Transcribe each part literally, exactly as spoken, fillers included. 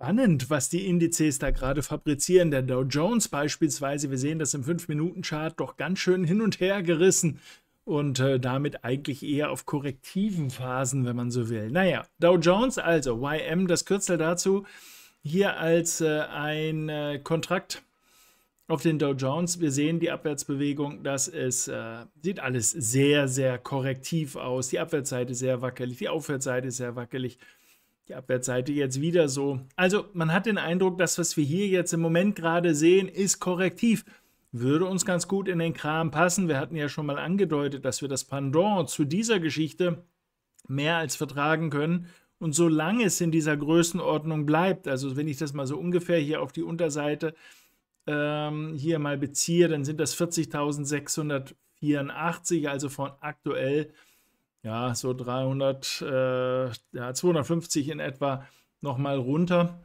Spannend, was die Indizes da gerade fabrizieren. Der Dow Jones beispielsweise, wir sehen das im fünf Minuten Chart, doch ganz schön hin und her gerissen und äh, damit eigentlich eher auf korrektiven Phasen, wenn man so will. Naja, Dow Jones, also Y M, das Kürzel dazu, hier als äh, ein äh, Kontrakt auf den Dow Jones. Wir sehen die Abwärtsbewegung, das ist, äh, sieht alles sehr, sehr korrektiv aus. Die Abwärtsseite sehr wackelig, die Aufwärtsseite sehr wackelig. Die Abwärtsseite jetzt wieder so. Also man hat den Eindruck, das, was wir hier jetzt im Moment gerade sehen, ist korrektiv. Würde uns ganz gut in den Kram passen. Wir hatten ja schon mal angedeutet, dass wir das Pendant zu dieser Geschichte mehr als vertragen können. Und solange es in dieser Größenordnung bleibt, also wenn ich das mal so ungefähr hier auf die Unterseite ähm, hier mal beziehe, dann sind das vierzigtausendsechshundertvierundachtzig, also von aktuell ja, so dreihundert, äh, ja, zweihundertfünfzig in etwa nochmal runter.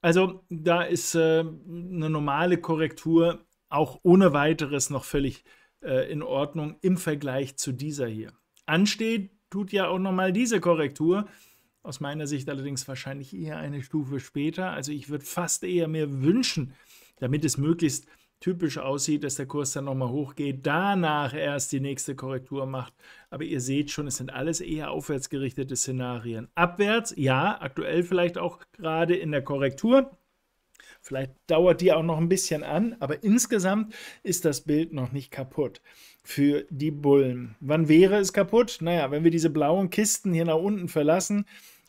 Also da ist äh, eine normale Korrektur auch ohne weiteres noch völlig äh, in Ordnung im Vergleich zu dieser hier. Ansteht tut ja auch nochmal diese Korrektur, aus meiner Sicht allerdings wahrscheinlich eher eine Stufe später. Also ich würde fast eher mir wünschen, damit es möglichst typisch aussieht, dass der Kurs dann nochmal hochgeht, danach erst die nächste Korrektur macht. Aber ihr seht schon, es sind alles eher aufwärts gerichtete Szenarien. Abwärts, ja, aktuell vielleicht auch gerade in der Korrektur. Vielleicht dauert die auch noch ein bisschen an, aber insgesamt ist das Bild noch nicht kaputt für die Bullen. Wann wäre es kaputt? Naja, wenn wir diese blauen Kisten hier nach unten verlassen,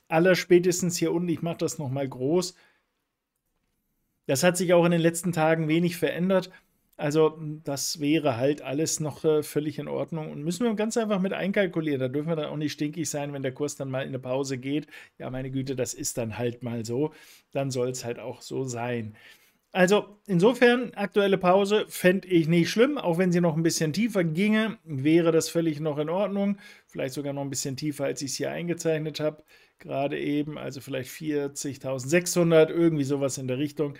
allerspätestens hier unten, ich mache das nochmal groß. Das hat sich auch in den letzten Tagen wenig verändert. Also das wäre halt alles noch äh, völlig in Ordnung und müssen wir ganz einfach mit einkalkulieren. Da dürfen wir dann auch nicht stinkig sein, wenn der Kurs dann mal in eine Pause geht. Ja, meine Güte, das ist dann halt mal so. Dann soll es halt auch so sein. Also insofern, aktuelle Pause fände ich nicht schlimm. Auch wenn sie noch ein bisschen tiefer ginge, wäre das völlig noch in Ordnung. Vielleicht sogar noch ein bisschen tiefer, als ich es hier eingezeichnet habe. Gerade eben, also vielleicht vierzigtausendsechshundert, irgendwie sowas in der Richtung.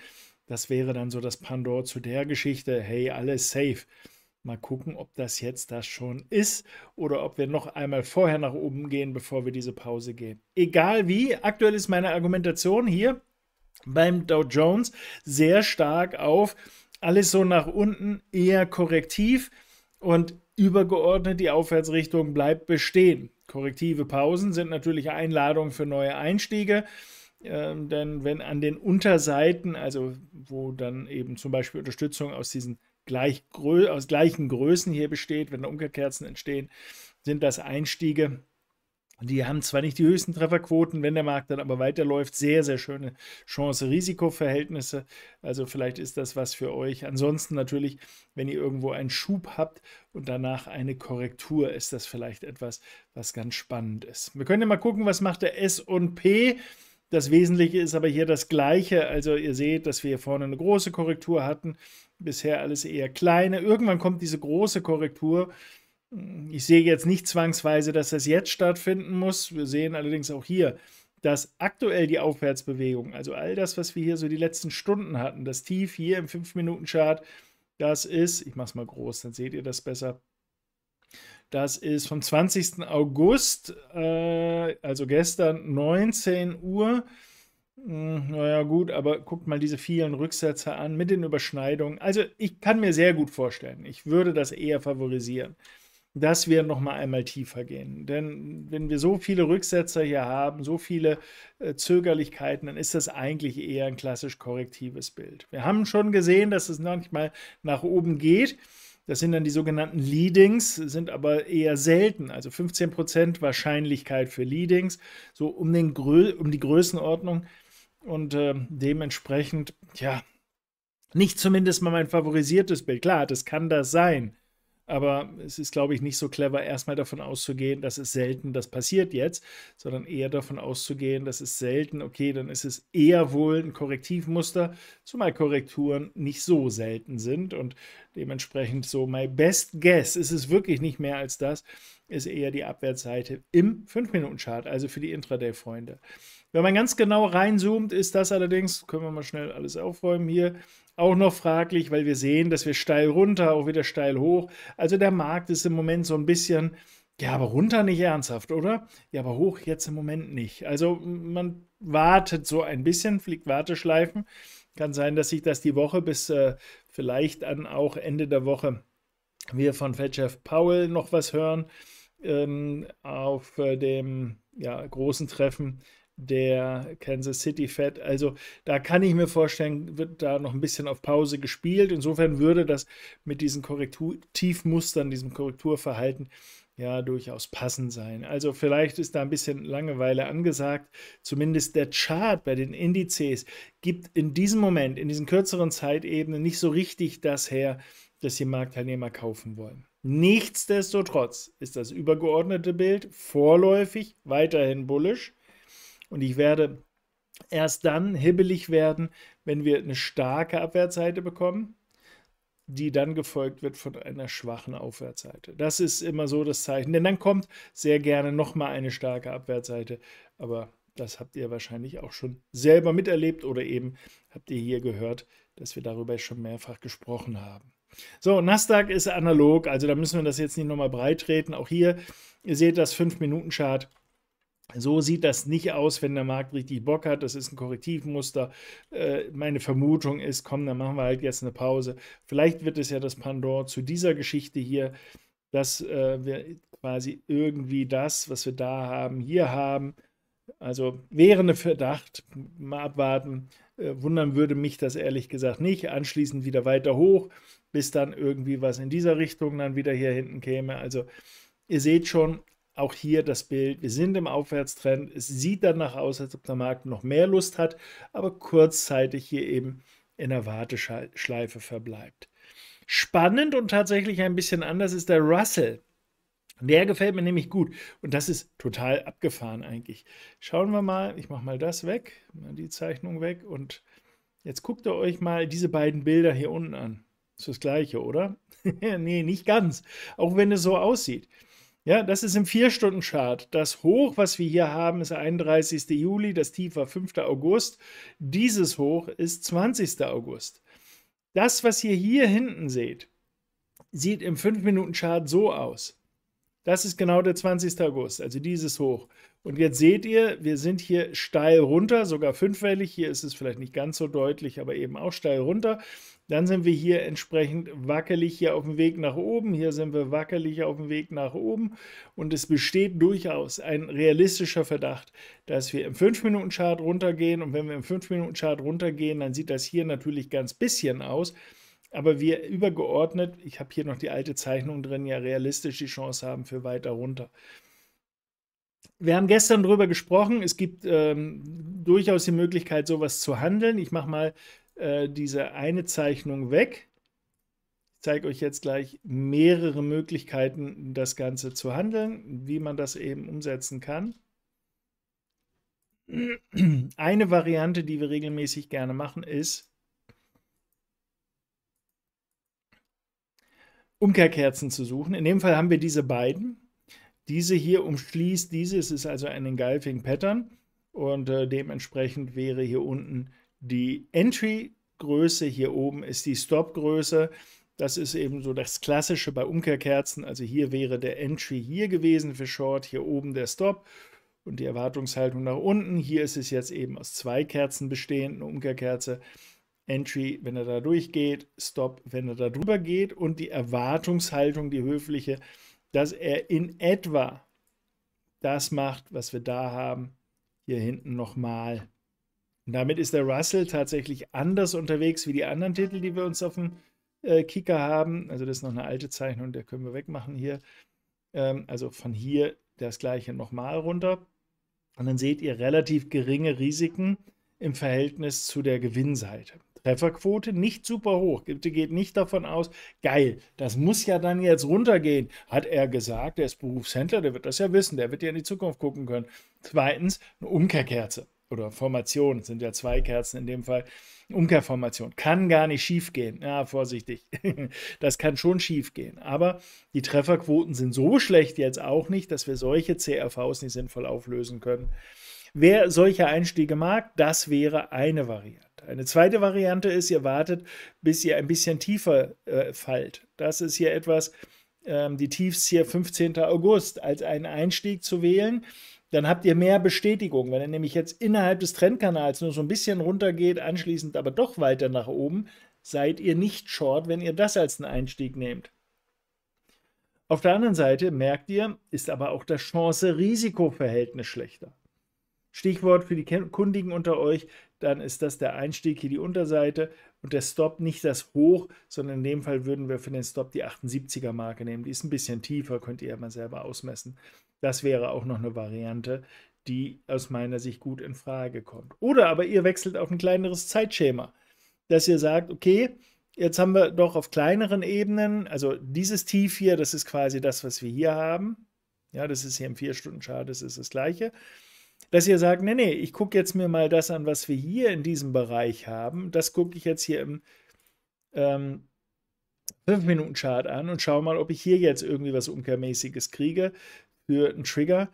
Das wäre dann so das Pendant zu der Geschichte, hey, alles safe. Mal gucken, ob das jetzt das schon ist oder ob wir noch einmal vorher nach oben gehen, bevor wir diese Pause gehen. Egal wie, aktuell ist meine Argumentation hier beim Dow Jones sehr stark auf, alles so nach unten, eher korrektiv und übergeordnet die Aufwärtsrichtung bleibt bestehen. Korrektive Pausen sind natürlich Einladungen für neue Einstiege. Ähm, denn wenn an den Unterseiten, also wo dann eben zum Beispiel Unterstützung aus diesen gleich, aus gleichen Größen hier besteht, wenn da Umkehrkerzen entstehen, sind das Einstiege. Die haben zwar nicht die höchsten Trefferquoten, wenn der Markt dann aber weiterläuft, sehr, sehr schöne Chance-Risiko-Verhältnisse. Also vielleicht ist das was für euch. Ansonsten natürlich, wenn ihr irgendwo einen Schub habt und danach eine Korrektur, ist das vielleicht etwas, was ganz spannend ist. Wir können ja mal gucken, was macht der S und P. Das Wesentliche ist aber hier das Gleiche. Also ihr seht, dass wir hier vorne eine große Korrektur hatten. Bisher alles eher kleine. Irgendwann kommt diese große Korrektur. Ich sehe jetzt nicht zwangsweise, dass das jetzt stattfinden muss. Wir sehen allerdings auch hier, dass aktuell die Aufwärtsbewegung, also all das, was wir hier so die letzten Stunden hatten, das Tief hier im fünf Minuten Chart, das ist, ich mache es mal groß, dann seht ihr das besser. Das ist vom zwanzigsten August, äh, also gestern, neunzehn Uhr. Hm, naja gut, aber guckt mal diese vielen Rücksetzer an mit den Überschneidungen. Also ich kann mir sehr gut vorstellen, ich würde das eher favorisieren, dass wir nochmal einmal tiefer gehen. Denn wenn wir so viele Rücksetzer hier haben, so viele äh, Zögerlichkeiten, dann ist das eigentlich eher ein klassisch korrektives Bild. Wir haben schon gesehen, dass es manchmal nach oben geht. Das sind dann die sogenannten Leadings, sind aber eher selten, also fünfzehn Prozent Wahrscheinlichkeit für Leadings, so um, den Grö um die Größenordnung und äh, dementsprechend, ja, nicht zumindest mal mein favorisiertes Bild. Klar, das kann das sein, aber es ist, glaube ich, nicht so clever, erstmal davon auszugehen, dass es selten, das passiert jetzt, sondern eher davon auszugehen, dass es selten, okay, dann ist es eher wohl ein Korrektivmuster, zumal Korrekturen nicht so selten sind und dementsprechend so my best guess, ist es wirklich nicht mehr als das, ist eher die Abwärtsseite im fünf Minuten Chart, also für die Intraday-Freunde. Wenn man ganz genau reinzoomt, ist das allerdings, können wir mal schnell alles aufräumen hier, auch noch fraglich, weil wir sehen, dass wir steil runter, auch wieder steil hoch. Also der Markt ist im Moment so ein bisschen Ja, aber runter nicht ernsthaft, oder? Ja, aber hoch jetzt im Moment nicht. Also man wartet so ein bisschen, fliegt Warteschleifen. Kann sein, dass sich das die Woche bis äh, vielleicht an auch Ende der Woche wir von Fed-Chef Powell noch was hören ähm, auf äh, dem ja, großen Treffen der Kansas City Fed. Also da kann ich mir vorstellen, wird da noch ein bisschen auf Pause gespielt. Insofern würde das mit diesen Korrektivmustern, diesem Korrekturverhalten ja durchaus passend sein. Also vielleicht ist da ein bisschen Langeweile angesagt. Zumindest der Chart bei den Indizes gibt in diesem Moment, in diesen kürzeren Zeitebenen nicht so richtig das her, dass die Marktteilnehmer kaufen wollen. Nichtsdestotrotz ist das übergeordnete Bild vorläufig weiterhin bullisch. Und ich werde erst dann hibbelig werden, wenn wir eine starke Abwärtsseite bekommen, die dann gefolgt wird von einer schwachen Aufwärtsseite. Das ist immer so das Zeichen, denn dann kommt sehr gerne nochmal eine starke Abwärtsseite. Aber das habt ihr wahrscheinlich auch schon selber miterlebt oder eben habt ihr hier gehört, dass wir darüber schon mehrfach gesprochen haben. So, Nasdaq ist analog, also da müssen wir das jetzt nicht nochmal breit treten. Auch hier, ihr seht das fünf Minuten Chart. So sieht das nicht aus, wenn der Markt richtig Bock hat. Das ist ein Korrektivmuster. Äh, meine Vermutung ist, komm, dann machen wir halt jetzt eine Pause. Vielleicht wird es ja das Pendant zu dieser Geschichte hier, dass äh, wir quasi irgendwie das, was wir da haben, hier haben. Also wäre ein Verdacht, mal abwarten. Äh, wundern würde mich das ehrlich gesagt nicht. Anschließend wieder weiter hoch, bis dann irgendwie was in dieser Richtung dann wieder hier hinten käme. Also ihr seht schon, auch hier das Bild, wir sind im Aufwärtstrend, es sieht danach aus, als ob der Markt noch mehr Lust hat, aber kurzzeitig hier eben in der Warteschleife verbleibt. Spannend und tatsächlich ein bisschen anders ist der Russell. Der gefällt mir nämlich gut und das ist total abgefahren eigentlich. Schauen wir mal, ich mache mal das weg, mal die Zeichnung weg und jetzt guckt ihr euch mal diese beiden Bilder hier unten an. Ist das Gleiche, oder? Nee, nicht ganz, auch wenn es so aussieht. Ja, das ist im vier Stunden Chart. Das Hoch, was wir hier haben, ist einunddreißigster Juli, das Tief war fünfter August. Dieses Hoch ist zwanzigster August. Das, was ihr hier hinten seht, sieht im fünf Minuten Chart so aus. Das ist genau der zwanzigste August, also dieses Hoch. Und jetzt seht ihr, wir sind hier steil runter, sogar fünfwellig. Hier ist es vielleicht nicht ganz so deutlich, aber eben auch steil runter. Dann sind wir hier entsprechend wackelig hier auf dem Weg nach oben. Hier sind wir wackelig auf dem Weg nach oben. Und es besteht durchaus ein realistischer Verdacht, dass wir im fünf Minuten Chart runtergehen. Und wenn wir im fünf Minuten Chart runtergehen, dann sieht das hier natürlich ganz bisschen aus. Aber wir übergeordnet, ich habe hier noch die alte Zeichnung drin, ja realistisch die Chance haben für weiter runter. Wir haben gestern darüber gesprochen, es gibt ähm, durchaus die Möglichkeit, sowas zu handeln. Ich mache mal äh, diese eine Zeichnung weg. Ich zeige euch jetzt gleich mehrere Möglichkeiten, das Ganze zu handeln, wie man das eben umsetzen kann. Eine Variante, die wir regelmäßig gerne machen, ist Umkehrkerzen zu suchen. In dem Fall haben wir diese beiden. Diese hier umschließt diese, es ist also ein Engulfing Pattern und äh, dementsprechend wäre hier unten die Entry-Größe, hier oben ist die Stop-Größe. Das ist eben so das Klassische bei Umkehrkerzen, also hier wäre der Entry hier gewesen für Short, hier oben der Stop und die Erwartungshaltung nach unten. Hier ist es jetzt eben aus zwei Kerzen bestehend, eine Umkehrkerze. Entry, wenn er da durchgeht, Stop, wenn er da drüber geht und die Erwartungshaltung, die höfliche, dass er in etwa das macht, was wir da haben, hier hinten nochmal. Und damit ist der Russell tatsächlich anders unterwegs wie die anderen Titel, die wir uns auf dem äh, Kicker haben. Also das ist noch eine alte Zeichnung, der können wir wegmachen hier. Ähm, also von hier das Gleiche nochmal runter. Und dann seht ihr relativ geringe Risiken im Verhältnis zu der Gewinnseite. Trefferquote nicht super hoch. Bitte geht nicht davon aus, geil, das muss ja dann jetzt runtergehen, hat er gesagt. Der ist Berufshändler, der wird das ja wissen, der wird ja in die Zukunft gucken können. Zweitens, eine Umkehrkerze oder Formation, das sind ja zwei Kerzen in dem Fall. Umkehrformation kann gar nicht schief gehen. Ja, vorsichtig, das kann schon schief gehen. Aber die Trefferquoten sind so schlecht jetzt auch nicht, dass wir solche C R Vs nicht sinnvoll auflösen können. Wer solche Einstiege mag, das wäre eine Variante. Eine zweite Variante ist, ihr wartet, bis ihr ein bisschen tiefer äh, fallt. Das ist hier etwas, ähm, die Tiefs hier fünfzehnten August als einen Einstieg zu wählen, dann habt ihr mehr Bestätigung. Wenn er nämlich jetzt innerhalb des Trendkanals nur so ein bisschen runtergeht, anschließend aber doch weiter nach oben, seid ihr nicht short, wenn ihr das als einen Einstieg nehmt. Auf der anderen Seite, merkt ihr, ist aber auch das Chance-Risiko-Verhältnis schlechter. Stichwort für die Kundigen unter euch, dann ist das der Einstieg hier die Unterseite und der Stop nicht das Hoch, sondern in dem Fall würden wir für den Stop die achtundsiebziger Marke nehmen. Die ist ein bisschen tiefer, könnt ihr ja mal selber ausmessen. Das wäre auch noch eine Variante, die aus meiner Sicht gut in Frage kommt. Oder aber ihr wechselt auf ein kleineres Zeitschema, dass ihr sagt, okay, jetzt haben wir doch auf kleineren Ebenen, also dieses Tief hier, das ist quasi das, was wir hier haben. Ja, das ist hier im vier Stunden Chart, das ist das Gleiche. Dass ihr sagt, nee, nee, ich gucke jetzt mir mal das an, was wir hier in diesem Bereich haben. Das gucke ich jetzt hier im ähm, fünf Minuten Chart an und schaue mal, ob ich hier jetzt irgendwie was Umkehrmäßiges kriege für einen Trigger.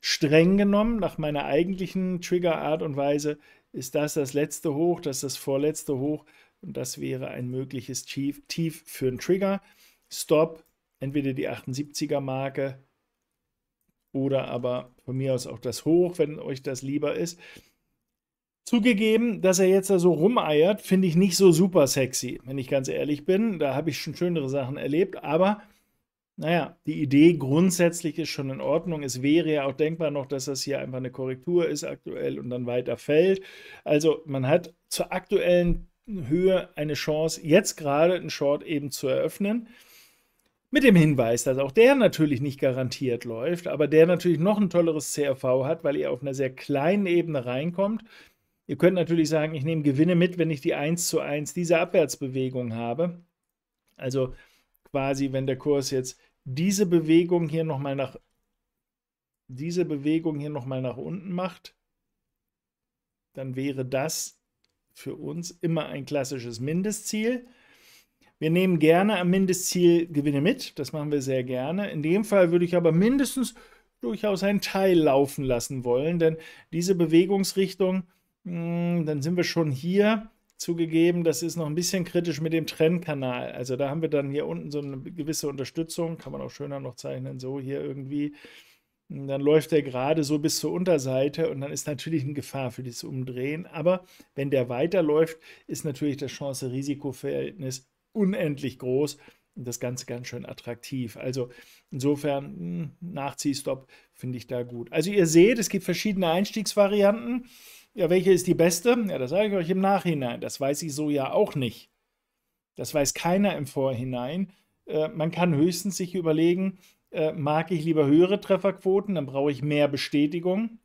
Streng genommen, nach meiner eigentlichen Triggerart und Weise, ist das das letzte Hoch, das ist das vorletzte Hoch. Und das wäre ein mögliches Tief für einen Trigger. Stop, entweder die achtundsiebziger Marke oder aber von mir aus auch das Hoch, wenn euch das lieber ist. Zugegeben, dass er jetzt da so rumeiert, finde ich nicht so super sexy, wenn ich ganz ehrlich bin. Da habe ich schon schönere Sachen erlebt, aber naja, die Idee grundsätzlich ist schon in Ordnung. Es wäre ja auch denkbar noch, dass das hier einfach eine Korrektur ist aktuell und dann weiter fällt. Also man hat zur aktuellen Höhe eine Chance, jetzt gerade einen Short eben zu eröffnen. Mit dem Hinweis, dass auch der natürlich nicht garantiert läuft, aber der natürlich noch ein tolleres C R V hat, weil ihr auf einer sehr kleinen Ebene reinkommt. Ihr könnt natürlich sagen, ich nehme Gewinne mit, wenn ich die eins zu eins dieser Abwärtsbewegung habe. Also quasi, wenn der Kurs jetzt diese Bewegung hier nochmal nach, diese Bewegung hier nochmal nach unten macht, dann wäre das für uns immer ein klassisches Mindestziel. Wir nehmen gerne am Mindestziel Gewinne mit, das machen wir sehr gerne. In dem Fall würde ich aber mindestens durchaus einen Teil laufen lassen wollen, denn diese Bewegungsrichtung, mh, dann sind wir schon hier, zugegeben, das ist noch ein bisschen kritisch mit dem Trendkanal. Also da haben wir dann hier unten so eine gewisse Unterstützung, kann man auch schöner noch zeichnen, so hier irgendwie. Und dann läuft er gerade so bis zur Unterseite und dann ist natürlich eine Gefahr für das Umdrehen. Aber wenn der weiterläuft, ist natürlich das Chance-Risiko-Verhältnis unendlich groß und das Ganze ganz schön attraktiv. Also insofern, Nachziehstopp finde ich da gut. Also ihr seht, es gibt verschiedene Einstiegsvarianten. Ja, welche ist die beste? Ja, das sage ich euch im Nachhinein. Das weiß ich so ja auch nicht. Das weiß keiner im Vorhinein. Äh, man kann höchstens sich überlegen, mag ich lieber höhere Trefferquoten, dann brauche ich mehr Bestätigung,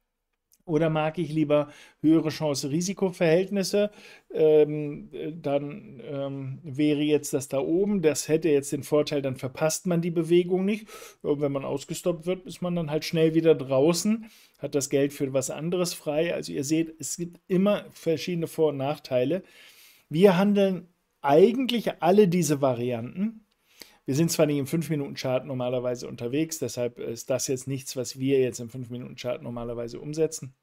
oder mag ich lieber höhere Chance-Risiko-Verhältnisse, ähm, dann ähm, wäre jetzt das da oben, das hätte jetzt den Vorteil, dann verpasst man die Bewegung nicht, und wenn man ausgestoppt wird, ist man dann halt schnell wieder draußen, hat das Geld für was anderes frei. Also ihr seht, es gibt immer verschiedene Vor- und Nachteile. Wir handeln eigentlich alle diese Varianten. Wir sind zwar nicht im fünf Minuten Chart normalerweise unterwegs, deshalb ist das jetzt nichts, was wir jetzt im fünf Minuten Chart normalerweise umsetzen.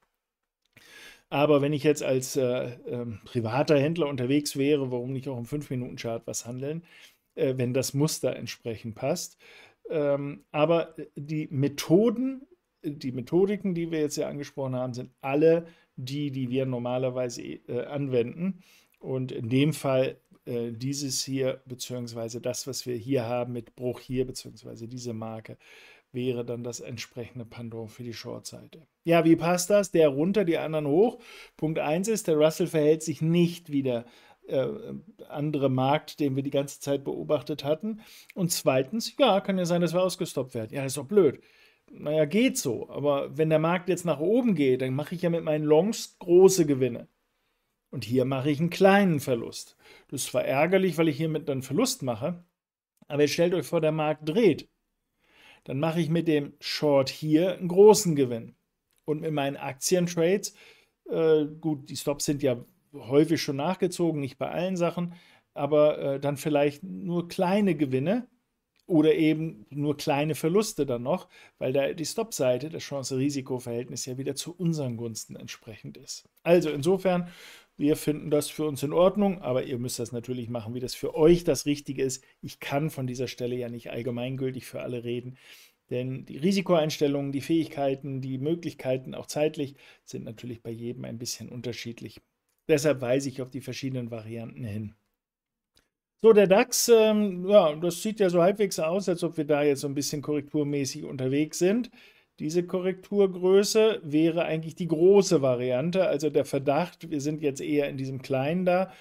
Aber wenn ich jetzt als äh, äh, privater Händler unterwegs wäre, warum nicht auch im fünf Minuten Chart was handeln, äh, wenn das Muster entsprechend passt. Ähm, aber die Methoden, die Methodiken, die wir jetzt ja angesprochen haben, sind alle die, die wir normalerweise äh, anwenden. Und in dem Fall äh, dieses hier, beziehungsweise das, was wir hier haben mit Bruch hier, beziehungsweise diese Marke, wäre dann das entsprechende Pendant für die Short-Seite. Ja, wie passt das? Der runter, die anderen hoch. Punkt eins ist, der Russell verhält sich nicht wie der äh, andere Markt, den wir die ganze Zeit beobachtet hatten. Und zweitens, ja, kann ja sein, dass wir ausgestoppt werden. Ja, ist doch blöd. Naja, geht so. Aber wenn der Markt jetzt nach oben geht, dann mache ich ja mit meinen Longs große Gewinne. Und hier mache ich einen kleinen Verlust. Das ist zwar ärgerlich, weil ich hiermit dann Verlust mache, aber jetzt stellt euch vor, der Markt dreht. Dann mache ich mit dem Short hier einen großen Gewinn. Und mit meinen Aktientrades, äh, gut, die Stops sind ja häufig schon nachgezogen, nicht bei allen Sachen, aber äh, dann vielleicht nur kleine Gewinne oder eben nur kleine Verluste dann noch, weil da die Stop-Seite, das Chance-Risiko-Verhältnis ja wieder zu unseren Gunsten entsprechend ist. Also insofern Wir finden das für uns in Ordnung, aber ihr müsst das natürlich machen, wie das für euch das Richtige ist. Ich kann von dieser Stelle ja nicht allgemeingültig für alle reden, denn die Risikoeinstellungen, die Fähigkeiten, die Möglichkeiten, auch zeitlich, sind natürlich bei jedem ein bisschen unterschiedlich. Deshalb weise ich auf die verschiedenen Varianten hin. So, der DAX, ähm, ja, das sieht ja so halbwegs aus, als ob wir da jetzt so ein bisschen korrekturmäßig unterwegs sind. Diese Korrekturgröße wäre eigentlich die große Variante, also der Verdacht, wir sind jetzt eher in diesem Kleinen da.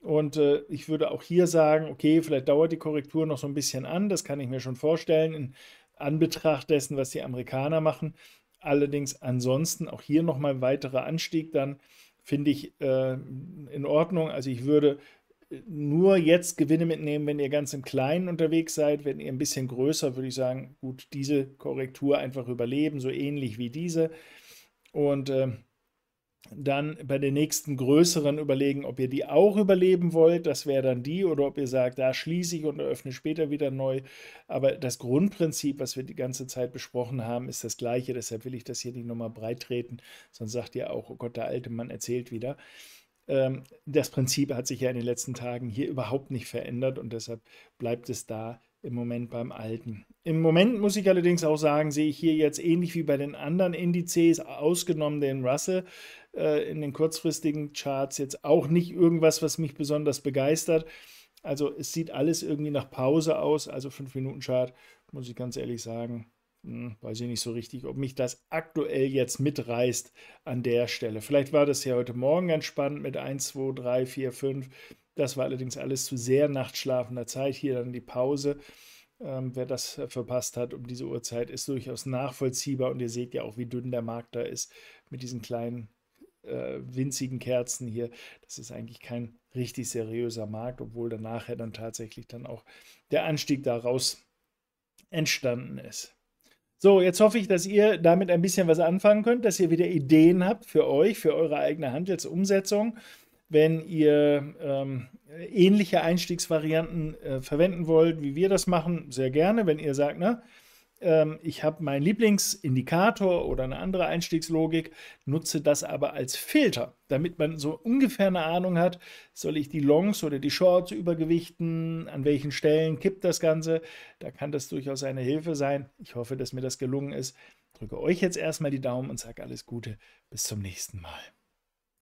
Und äh, ich würde auch hier sagen, okay, vielleicht dauert die Korrektur noch so ein bisschen an, das kann ich mir schon vorstellen, in Anbetracht dessen, was die Amerikaner machen. Allerdings ansonsten auch hier nochmal ein weiterer Anstieg, dann finde ich äh, in Ordnung. Also ich würde nur jetzt Gewinne mitnehmen, wenn ihr ganz im Kleinen unterwegs seid. Wenn ihr ein bisschen größer, würde ich sagen, gut, diese Korrektur einfach überleben, so ähnlich wie diese. Und äh, dann bei den nächsten größeren überlegen, ob ihr die auch überleben wollt. Das wäre dann die, oder ob ihr sagt, da schließe ich und eröffne später wieder neu. Aber das Grundprinzip, was wir die ganze Zeit besprochen haben, ist das gleiche. Deshalb will ich das hier nicht nochmal breit treten. Sonst sagt ihr auch, oh Gott, der alte Mann erzählt wieder. Das Prinzip hat sich ja in den letzten Tagen hier überhaupt nicht verändert und deshalb bleibt es da im Moment beim Alten. Im Moment muss ich allerdings auch sagen, sehe ich hier jetzt ähnlich wie bei den anderen Indizes, ausgenommen den Russell, in den kurzfristigen Charts jetzt auch nicht irgendwas, was mich besonders begeistert. Also es sieht alles irgendwie nach Pause aus, also fünf Minuten Chart, muss ich ganz ehrlich sagen. Weiß ich nicht so richtig, ob mich das aktuell jetzt mitreißt an der Stelle. Vielleicht war das ja heute Morgen ganz spannend mit eins, zwei, drei, vier, fünf. Das war allerdings alles zu sehr nachtschlafender Zeit. Hier dann die Pause. Ähm, wer das verpasst hat um diese Uhrzeit, ist durchaus nachvollziehbar. Und ihr seht ja auch, wie dünn der Markt da ist mit diesen kleinen äh, winzigen Kerzen hier. Das ist eigentlich kein richtig seriöser Markt, obwohl dann nachher dann tatsächlich dann auch der Anstieg daraus entstanden ist. So, jetzt hoffe ich, dass ihr damit ein bisschen was anfangen könnt, dass ihr wieder Ideen habt für euch, für eure eigene Handelsumsetzung. Wenn ihr ähm, ähnliche Einstiegsvarianten äh, verwenden wollt, wie wir das machen, sehr gerne. Wenn ihr sagt, na, ähm, ich habe meinen Lieblingsindikator oder eine andere Einstiegslogik, nutze das aber als Filter, damit man so ungefähr eine Ahnung hat, soll ich die Longs oder die Shorts übergewichten, an welchen Stellen kippt das Ganze, da kann das durchaus eine Hilfe sein. Ich hoffe, dass mir das gelungen ist. Ich drücke euch jetzt erstmal die Daumen und sage alles Gute, bis zum nächsten Mal.